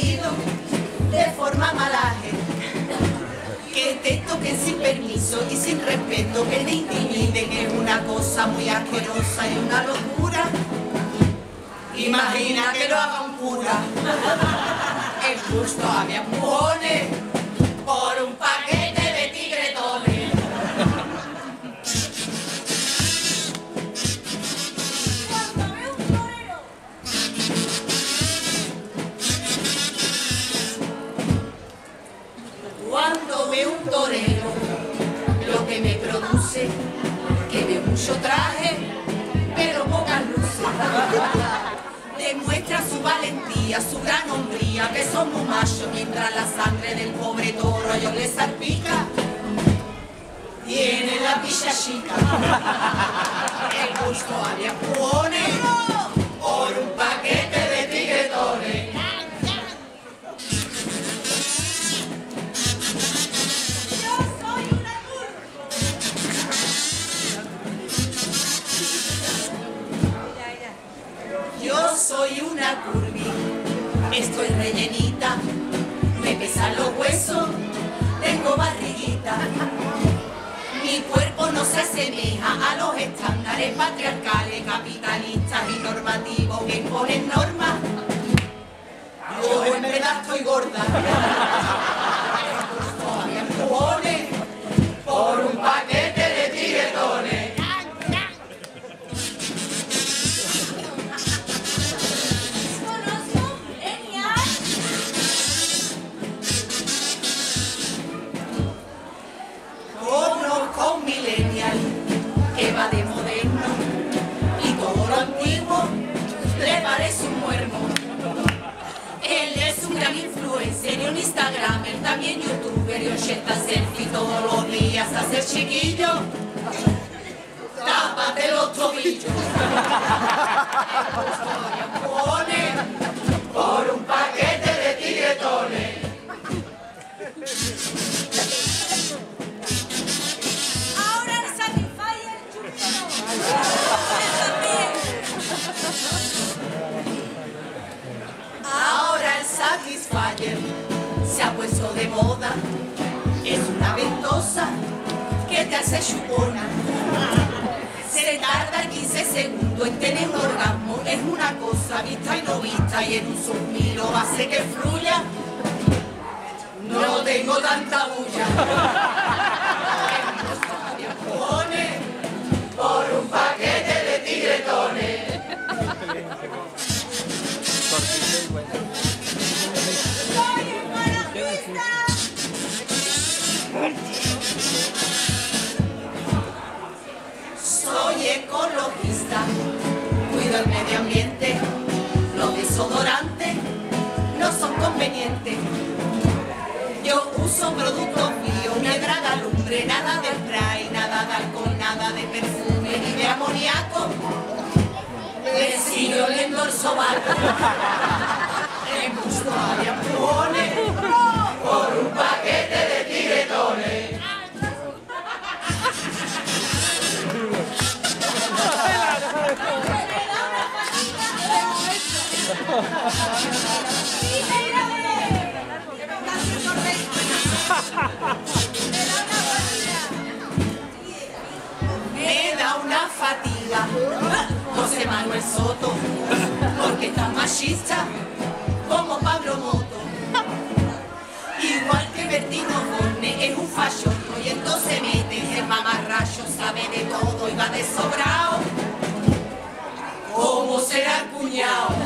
prohibido de forma malaje. Que te toquen sin permiso y sin respeto, que te intimiden, es una cosa muy asquerosa y una locura. Imagina que lo haga un cura. El gusto había empujones por un paquete de tigretones. Cuando veo un torero. Cuando veo un torero, lo que me produce, que veo mucho traje, pero pocas luces. Demuestra su valentía, su gran hombría, que son muy machos, mientras la sangre del pobre toro a ellos les salpica. Tiene la pilla chica. El gusto había empujones por un paquete de tigretones. Yo soy una curva. Yo soy una curvi, estoy rellenita, me pesan los huesos, tengo barriguita. Mi cuerpo no se asemeja a los estándares patriarcales, capitalistas y normativos que imponen normas. Yo en verdad estoy gorda. Todavía me ponen por un paquete de tigretones. Que va de moderno y todo lo antiguo le parece un muermo. Él es un gran influencer y un instagramer, también youtuber y 80 selfies todos los días a ser chiquillo. Tápate los tobillos. Pone por un paquete de tigretones. Ahora el Satisfyer se ha puesto de moda, es una ventosa que te hace chupona. Se tarda 15 segundos en tener un orgasmo, es una cosa vista y no vista, y en un suspiro hace que fluya. No tengo tanta bulla. Soy ecologista, cuido el medio ambiente, los desodorantes no son convenientes. Yo uso productos míos, una draga lumbre, nada de spray, nada de alcohol, nada de perfume ni de amoníaco. Le sigo el dorsobato. En gusto había empujones por un paquete de tigretones. Me da una fatiga José Manuel Soto, porque está machista como Pablo Moto. Igual que Bertino Borne es un fachoso y entonces mete el mamarracho, sabe de todo y va de sobrao. ¿Cómo será el cuñao?